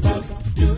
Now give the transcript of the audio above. Did it back,